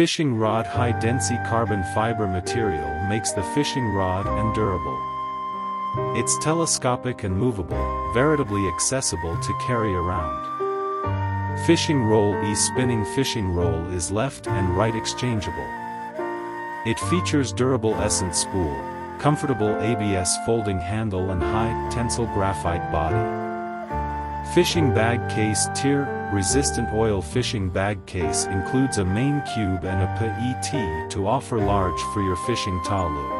Fishing rod high-density carbon fiber material makes the fishing rod endurable. It's telescopic and movable, veritably accessible to carry around. Fishing roll e-spinning fishing roll is left and right exchangeable. It features durable essence spool, comfortable ABS folding handle and high tensile graphite body. Fishing bag case tear resistant oil fishing bag case includes a main cube and a PET to offer large for your fishing taulu.